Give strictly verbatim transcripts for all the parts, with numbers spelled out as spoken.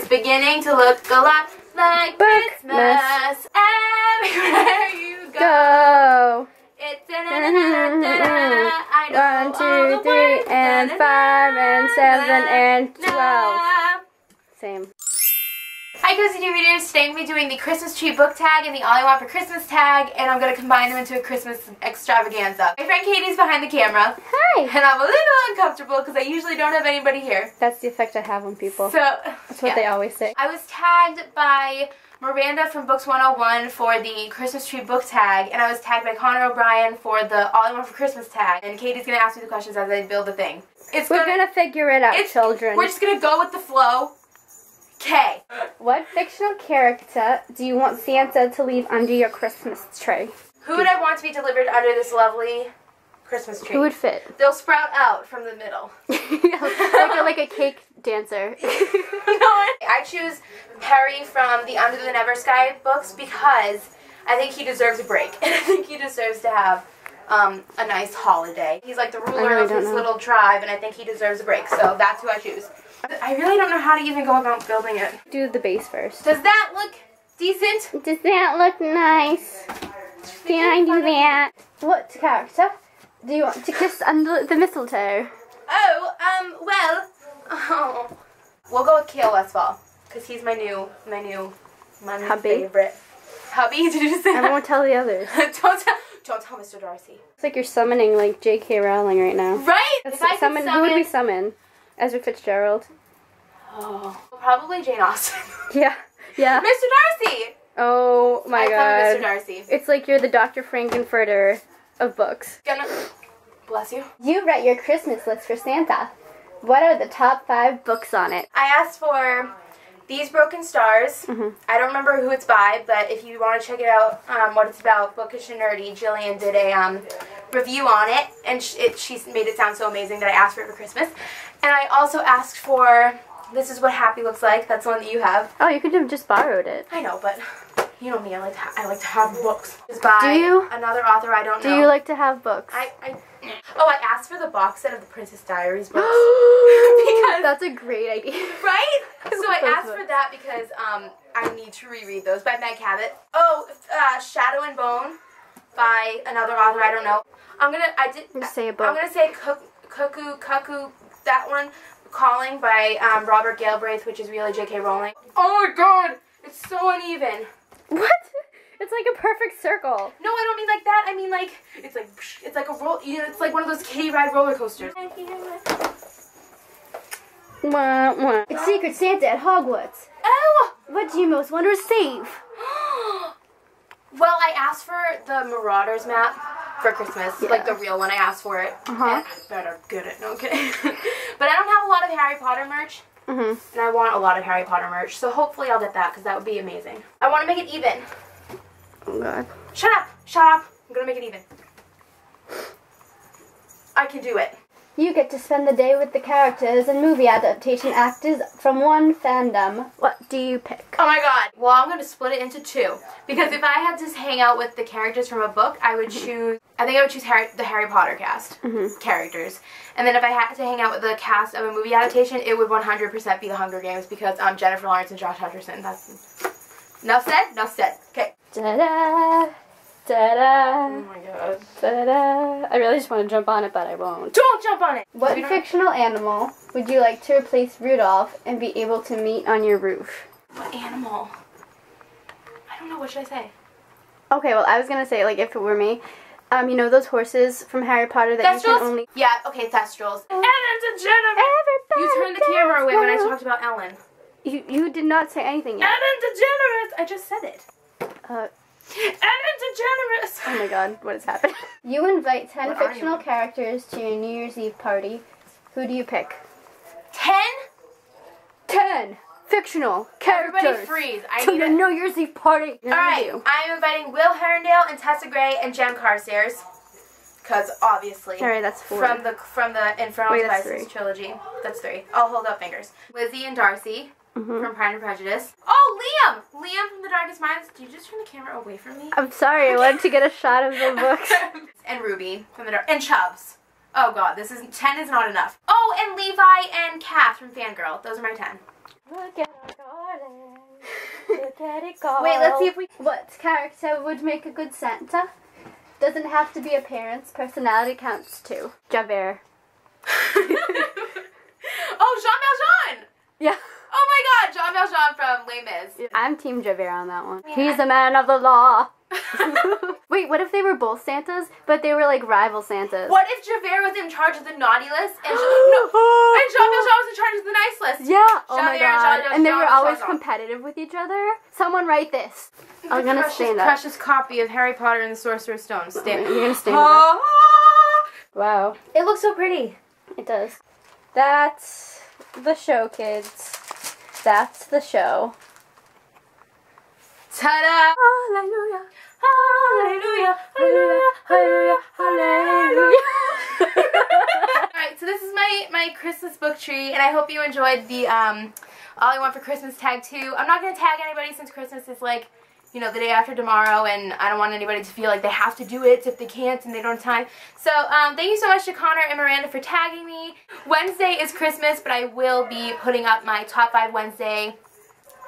It's beginning to look a lot like Christmas everywhere you go. It's I know one, two, three, and five, and seven, and twelve. Same. Hi guys and new readers, today I'm going to be doing the Christmas tree book tag and the All I Want for Christmas tag, and I'm going to combine them into a Christmas extravaganza. My friend Katie's behind the camera. Hi! And I'm a little uncomfortable because I usually don't have anybody here. That's the effect I have on people. So, that's what yeah. they always say. I was tagged by Miranda from Books one oh one for the Christmas tree book tag, and I was tagged by Connor O'Brien for the All I Want for Christmas tag, and Katie's going to ask me the questions as I build the thing. It's We're going to figure it out, children. We're just going to go with the flow. K. What fictional character do you want Santa to leave under your Christmas tree? Who would I want to be delivered under this lovely Christmas tree? Who would fit? They'll sprout out from the middle. like, a, like a cake dancer. No, I choose Harry from the Under the Never Sky books because I think he deserves a break. And I think he deserves to have um, a nice holiday. He's like the ruler of his know. little tribe, and I think he deserves a break. So that's who I choose. I really don't know how to even go about building it. Do the base first. Does that look decent? Does that look nice? Can I do that? What character do you want to kiss under the mistletoe? Oh, um, well, oh. We'll go with Kale last fall, because he's my new, my new, my new Hubby. favorite. Hubby? Did you just say that? I won't tell the others. Don't tell. Don't tell Mister Darcy. It's like you're summoning, like, J K Rowling right now. Right? If I summon, summon... Who would we summon? Ezra Fitzgerald. Oh. Probably Jane Austen. Yeah. Yeah. Mister Darcy! Oh my I god. Mister Darcy. It's like you're the Doctor Frank-in-furter of books. Gonna... Bless you. You write your Christmas list for Santa. What are the top five books on it? I asked for These Broken Stars. Mm-hmm. I don't remember who it's by, but if you want to check it out, um, what it's about, Bookish and Nerdy, Jillian did a um, review on it, and sh it, she made it sound so amazing that I asked for it for Christmas. And I also asked for This Is What Happy Looks Like. That's the one that you have. Oh, you could have just borrowed it. I know, but you know me. I like to, ha I like to have books. Just by do you? Another author I don't do know. Do you like to have books? I, I Oh, I asked for the box set of the Princess Diaries books. because That's a great idea. Right? I so I asked books. for that because um, I need to reread those by Meg Cabot. Oh, uh, Shadow and Bone by another author I don't know. I'm going to I did you say a book. I'm going to say Cuckoo Cuckoo that one, Calling by um, Robert Galbraith, which is really J K Rowling. Oh my god, it's so uneven. What? It's like a perfect circle. No, I don't mean like that. I mean like, it's like, it's like a roll, you know, it's like one of those kiddie ride roller coasters. Wah, wah. It's Secret Santa at Hogwarts. Oh! What do you most want to save? Well, I asked for the Marauder's map for Christmas, yeah. like the real one. I asked for it. Uh-huh. And I better get it. No, I'm kidding. But I don't have a lot of Harry Potter merch, mm-hmm. and I want a lot of Harry Potter merch, so hopefully I'll get that, because that would be amazing. I want to make it even. Oh, God. Shut up. Shut up. I'm going to make it even. I can do it. You get to spend the day with the characters and movie adaptation actors from one fandom. What do you pick? Oh my god. Well, I'm going to split it into two. Because if I had to hang out with the characters from a book, I would choose... I think I would choose Harry, the Harry Potter cast mm-hmm. characters. And then if I had to hang out with the cast of a movie adaptation, it would one hundred percent be The Hunger Games because um, Jennifer Lawrence and Josh Hutcherson. That's... Enough said? Enough said. Okay. Ta-da! Ta-da! Oh my god. Ta-da! I really just want to jump on it, but I won't. Don't jump on it! What fictional animal would you like to replace Rudolph and be able to meet on your roof? What animal? I don't know. What should I say? Okay, well, I was going to say, like, if it were me, um, you know those horses from Harry Potter that Thestrals? you can only... Yeah, okay, Thestrals. Ellen DeGeneres! You turned the camera away when I talked about Ellen. You, you did not say anything yet. Ellen DeGeneres! I just said it. Uh... Ellen DeGeneres! Oh my god, what is happening? You invite ten what fictional characters to your New Year's Eve party. Who do you pick? Ten? Ten fictional characters! Everybody freeze. I to need your it. New Year's Eve party! Alright, I'm inviting Will Herondale and Tessa Gray and Jem Carstairs. Because, obviously. Alright, that's four. From the, from the Infernal Devices trilogy. That's three. I'll hold up fingers. Lizzie and Darcy. Mm-hmm. From Pride and Prejudice. Oh, Liam! Liam from The Darkest Minds. Did you just turn the camera away from me? I'm sorry, I wanted to get a shot of the books. And Ruby from The Dark. And Chubbs. Oh god, this isn't ten is not enough. Oh, and Levi and Kath from Fangirl. Those are my ten. Look at get it go. Wait, let's see if we. What character would make a good Santa? Doesn't have to be appearance. Personality counts too. Javert. Oh, Jean Valjean. Yeah. Oh my God, Jean Valjean from Les Mis. Yeah. I'm Team Javert on that one. Yeah. He's a man of the law. Wait, what if they were both Santas, but they were like rival Santas? What if Javert was in charge of the naughty list and, no, and Jean Valjean was in charge of the nice list? Yeah, Javert, oh my God. And, Jean and they were always competitive with each other. Someone write this. I'm gonna precious, stain that. Precious copy of Harry Potter and the Sorcerer's Stone. Stain it. You're gonna stain it. Wow. It looks so pretty. It does. That's the show, kids. That's the show. Ta-da! Hallelujah! Hallelujah! Hallelujah! Hallelujah! Hallelujah! Alright, so this is my, my Christmas book tree, and I hope you enjoyed the um, All I Want for Christmas tag too. I'm not going to tag anybody since Christmas is like, you know, the day after tomorrow, and I don't want anybody to feel like they have to do it if they can't and they don't have time. So, um, thank you so much to Connor and Miranda for tagging me. Wednesday is Christmas, but I will be putting up my Top five Wednesday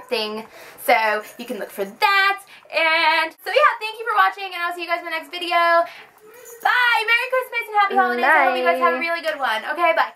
thing, so you can look for that. And so yeah, thank you for watching, and I'll see you guys in the next video. Bye! Merry Christmas and Happy Holidays. Bye. I hope you guys have a really good one. Okay, bye.